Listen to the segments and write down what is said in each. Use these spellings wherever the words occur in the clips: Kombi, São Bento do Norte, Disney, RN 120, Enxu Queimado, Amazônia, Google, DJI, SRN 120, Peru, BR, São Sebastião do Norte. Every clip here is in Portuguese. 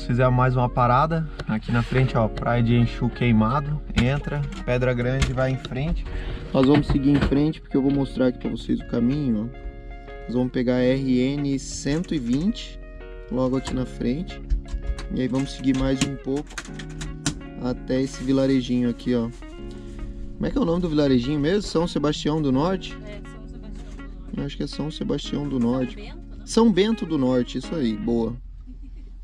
nós fizemos mais uma parada. Aqui na frente, ó, praia de Enxu Queimado. Entra, Pedra Grande, vai em frente. Nós vamos seguir em frente porque eu vou mostrar aqui para vocês o caminho. Nós vamos pegar a RN 120 logo aqui na frente. E aí vamos seguir mais um pouco até esse vilarejinho aqui, ó. Como é que é o nome do vilarejinho mesmo? São Sebastião do Norte? É, São Sebastião do Norte. Eu acho que é São Sebastião do Norte. São Bento do Norte, isso aí, boa.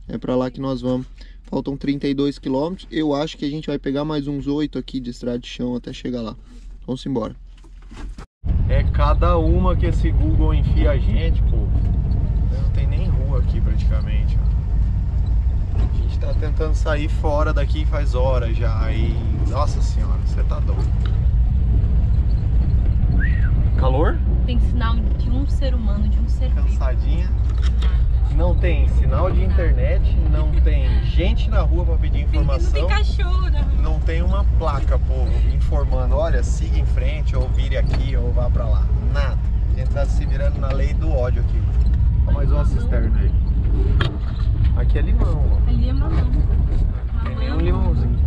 É pra lá que nós vamos. Faltam 32 km. Eu acho que a gente vai pegar mais uns 8 aqui de estrada de chão até chegar lá. Vamos embora. É cada uma que esse Google enfia a gente, pô. Não tem nem rua aqui praticamente, ó. A gente tá tentando sair fora daqui faz horas já. Aí, nossa senhora, você tá doido. Calor? Tem sinal de um ser humano, de um ser vivo. Cansadinha. Não tem sinal de internet, não tem gente na rua para pedir informação. Não tem cachorro na rua. Não tem uma placa, povo, informando, olha, siga em frente, ou vire aqui, ou vá para lá. Nada. A gente tá se virando na lei do ódio aqui. Olha mais uma cisterna aí. Aqui é limão, ó. Ali é mamão. Tem nem um limãozinho.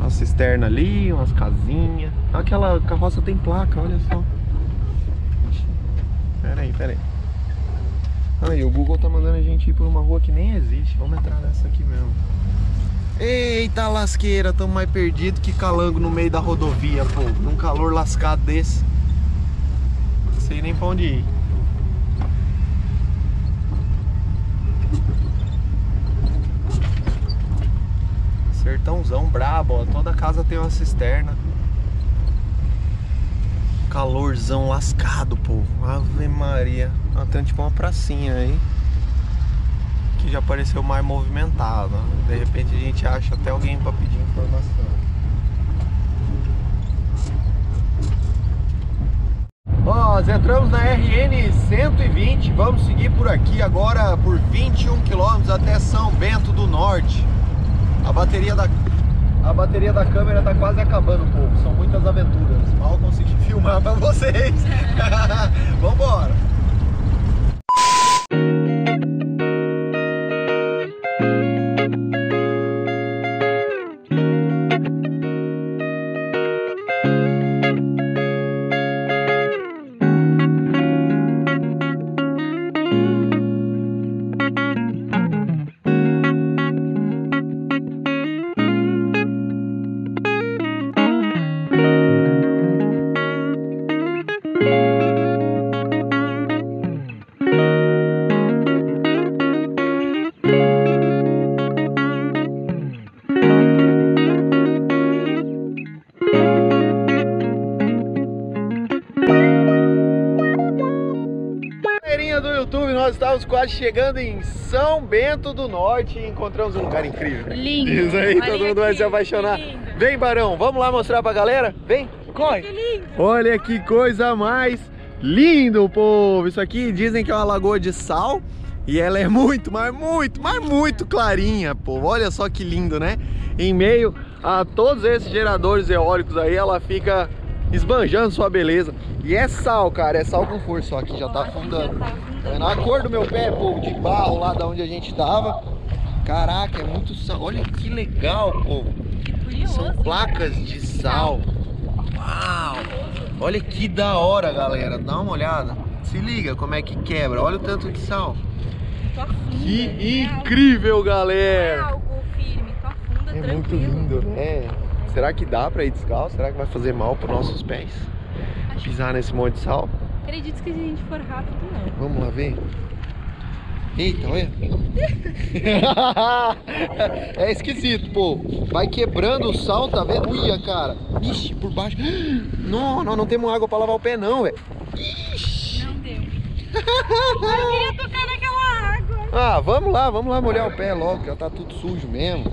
Uma cisterna ali, umas casinhas. Aquela carroça tem placa, olha só. Pera aí. Aí, o Google tá mandando a gente ir por uma rua que nem existe. Vamos entrar nessa aqui mesmo. Eita lasqueira, estamos mais perdidos que calango no meio da rodovia, pô. Num calor lascado desse. Não sei nem pra onde ir. Sertãozão brabo, ó. Toda casa tem uma cisterna. Calorzão lascado, pô. Ave Maria. Tem tipo uma pracinha aí que já pareceu mais movimentada. De repente a gente acha até alguém pra pedir informação. Nós entramos na RN 120. Vamos seguir por aqui agora por 21 km até São Bento do Norte. A bateria da câmera tá quase acabando, povo. São muitas aventuras. Mal consegui filmar pra vocês. Vambora! Nós estávamos quase chegando em São Bento do Norte e encontramos um lugar incrível. Lindo. Isso aí, todo mundo vai se apaixonar. Vem, Barão, vamos lá mostrar pra galera? Vem, corre. Olha que coisa mais lindo, povo. Isso aqui dizem que é uma lagoa de sal e ela é muito, mas muito, clarinha, povo. Olha só que lindo, né? Em meio a todos esses geradores eólicos aí, ela fica esbanjando sua beleza. E é sal, cara, é sal com força, ó, aqui já tá afundando. A cor do meu pé, povo, de barro lá da onde a gente tava. Caraca, é muito sal. Olha que legal, povo. São placas de sal. Uau! Olha que da hora, galera. Dá uma olhada. Se liga como é que quebra. Olha o tanto de sal. Que incrível, galera. É muito lindo, né? Será que dá pra ir descalço? Será que vai fazer mal pros nossos pés? Pisar nesse monte de sal? Acredito que se a gente for rápido, não. Vamos lá ver? Eita, olha. É esquisito, pô. Vai quebrando o sal, tá vendo? Uia, cara. Ixi, por baixo. Não, não temos água pra lavar o pé, não, velho. Ixi. Não deu. Eu queria tocar naquela água. Ah, vamos lá molhar o pé logo, já tá tudo sujo mesmo.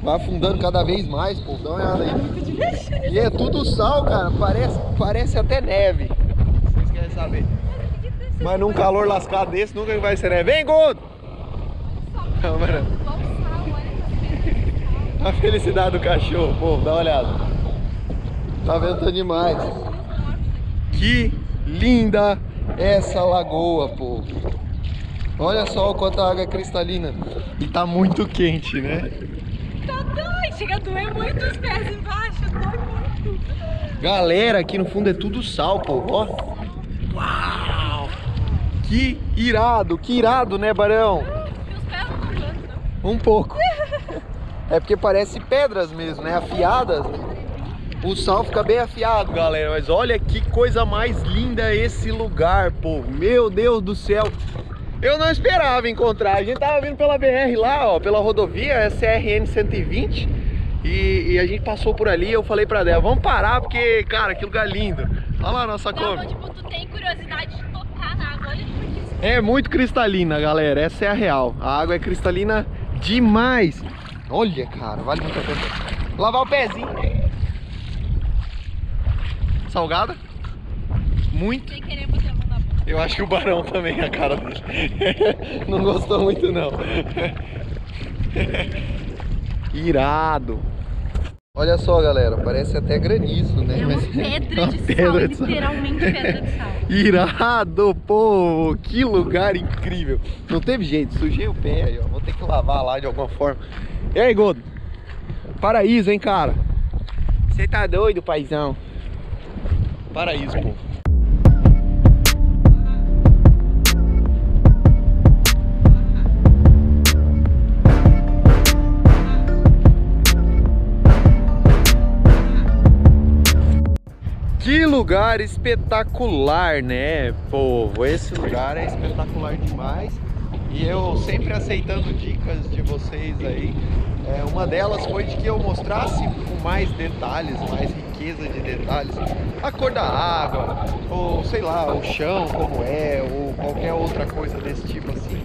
Vai afundando cada vez mais, pô, dá uma olhada aí. E é tudo sal, cara, parece até neve. Vocês querem saber? Mas num calor lascado desse nunca vai ser neve. Vem, Gordo! Câmera. A felicidade do cachorro, pô, dá uma olhada. Tá ventando demais. Que linda essa lagoa, pô. Olha só quanta água cristalina. E tá muito quente, né? Tá doido, chega a doer muito os pés embaixo, dói muito. Galera, aqui no fundo é tudo sal, pô, ó. Uau! Que irado, né, Barão? Meus pés não estão doendo, não. Um pouco. É porque parece pedras mesmo, né? Afiadas. O sal fica bem afiado, galera. Mas olha que coisa mais linda esse lugar, pô. Meu Deus do céu. Eu não esperava encontrar. A gente tava vindo pela BR lá, ó, pela rodovia SRN 120. E a gente passou por ali. Eu falei pra Débora, vamos parar porque, cara, que lugar lindo. Olha lá a nossa Kombi. Tipo, tu tem curiosidade de tocar na água. Olha que isso. É muito cristalina, galera. Essa é a real. A água é cristalina demais. Olha, cara, vale muito a pena. Lavar o pezinho. Salgada? Muito. Sem querer botar a mão na boca. Eu acho que o Barão também, a cara dele. Não gostou muito, não. Irado. Olha só, galera, parece até granizo, né? É uma pedra de sal, literalmente pedra de sal. Irado, pô! Que lugar incrível! Não teve jeito, sujei o pé aí, ó. Vou ter que lavar lá de alguma forma. E aí, Gordo? Paraíso, hein, cara? Você tá doido, paizão? Paraíso, pô. Que lugar espetacular, né, povo? Esse lugar é espetacular demais. E eu sempre aceitando dicas de vocês aí. É, uma delas foi de que eu mostrasse com mais detalhes, mais riqueza de detalhes. A cor da água, ou sei lá, o chão como é, ou qualquer outra coisa desse tipo assim.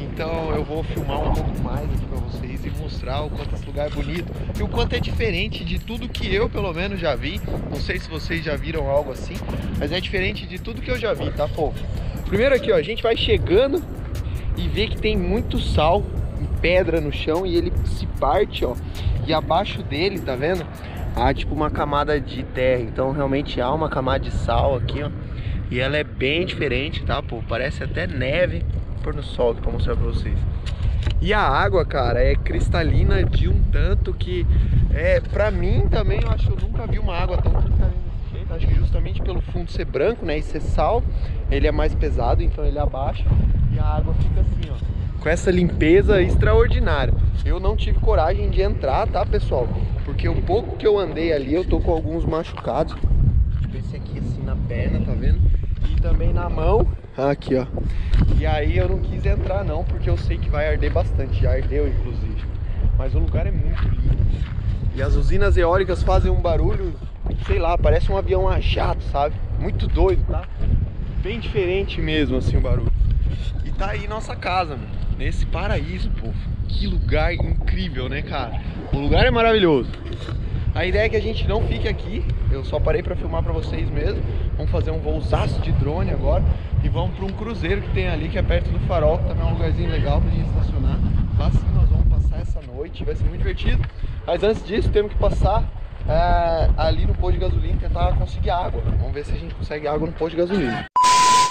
Então eu vou filmar um pouco mais aqui pra vocês e mostrar o quanto esse lugar é bonito e o quanto é diferente de tudo que eu pelo menos já vi. Não sei se vocês já viram algo assim, mas é diferente de tudo que eu já vi, tá, povo? Primeiro aqui, ó, a gente vai chegando e vê que tem muito sal e pedra no chão e ele se parte, ó. E abaixo dele, tá vendo? Há tipo uma camada de terra, então realmente há uma camada de sal aqui, ó. E ela é bem diferente, tá, pô? Parece até neve. No sol que eu vou mostrar pra vocês. E a água, cara, é cristalina de um tanto que é, pra mim também, eu acho que eu nunca vi uma água tão cristalina desse jeito. Acho que justamente pelo fundo ser branco, né, e ser sal, ele é mais pesado, então ele abaixa e a água fica assim, ó, com essa limpeza extraordinária. Eu não tive coragem de entrar, tá, pessoal, porque o pouco que eu andei ali, eu tô com alguns machucados. Esse aqui assim na perna, tá vendo? E também na mão, aqui, ó. E aí eu não quis entrar não, porque eu sei que vai arder bastante, já ardeu inclusive. Mas o lugar é muito lindo. E as usinas eólicas fazem um barulho, sei lá, parece um avião a jato, sabe? Muito doido, tá? Bem diferente mesmo assim o barulho. E tá aí nossa casa, mano. Nesse paraíso, povo. Que lugar incrível, né, cara? O lugar é maravilhoso. A ideia é que a gente não fique aqui, eu só parei para filmar para vocês mesmo. Vamos fazer um voozaço de drone agora e vamos para um cruzeiro que tem ali, que é perto do Farol, que também é um lugarzinho legal para a gente estacionar. Lá sim nós vamos passar essa noite, vai ser muito divertido. Mas antes disso temos que passar ali no posto de gasolina e tentar conseguir água. Vamos ver se a gente consegue água no posto de gasolina.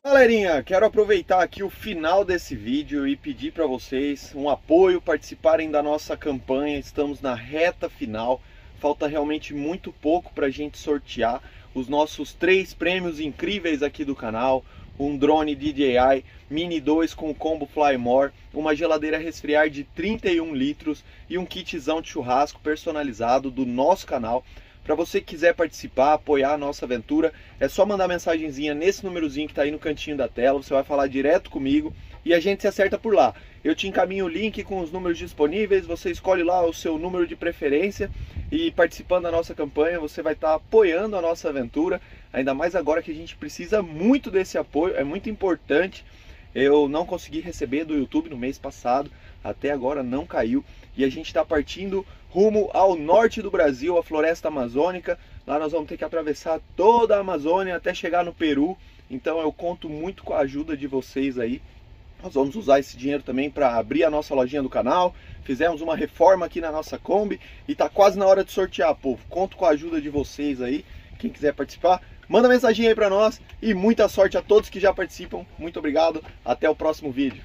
Galerinha, quero aproveitar aqui o final desse vídeo e pedir para vocês um apoio, participarem da nossa campanha. Estamos na reta final. Falta realmente muito pouco para a gente sortear os nossos 3 prêmios incríveis aqui do canal. Um drone DJI, Mini 2 com combo Fly More, uma geladeira resfriar de 31 litros e um kitzão de churrasco personalizado do nosso canal. Para você que quiser participar, apoiar a nossa aventura, é só mandar mensagenzinha nesse númerozinho que está aí no cantinho da tela. Você vai falar direto comigo e a gente se acerta por lá. Eu te encaminho o link com os números disponíveis, você escolhe lá o seu número de preferência e participando da nossa campanha você vai estar apoiando a nossa aventura, ainda mais agora que a gente precisa muito desse apoio, é muito importante. Eu não consegui receber do YouTube no mês passado, até agora não caiu e a gente está partindo rumo ao norte do Brasil, a floresta amazônica. Lá nós vamos ter que atravessar toda a Amazônia até chegar no Peru, então eu conto muito com a ajuda de vocês aí. Nós vamos usar esse dinheiro também para abrir a nossa lojinha do canal. Fizemos uma reforma aqui na nossa Kombi e tá quase na hora de sortear, povo. Conto com a ajuda de vocês aí. Quem quiser participar, manda mensagem aí para nós. E muita sorte a todos que já participam. Muito obrigado. Até o próximo vídeo.